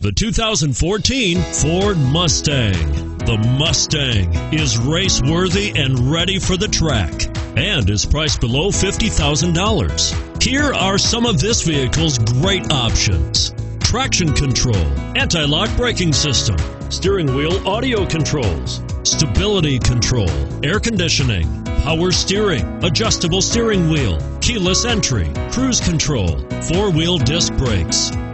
The 2014 Ford Mustang. The Mustang is race-worthy and ready for the track and is priced below $50,000. Here are some of this vehicle's great options: traction control, anti-lock braking system, steering wheel audio controls, stability control, air conditioning, power steering, adjustable steering wheel, keyless entry, cruise control, four-wheel disc brakes.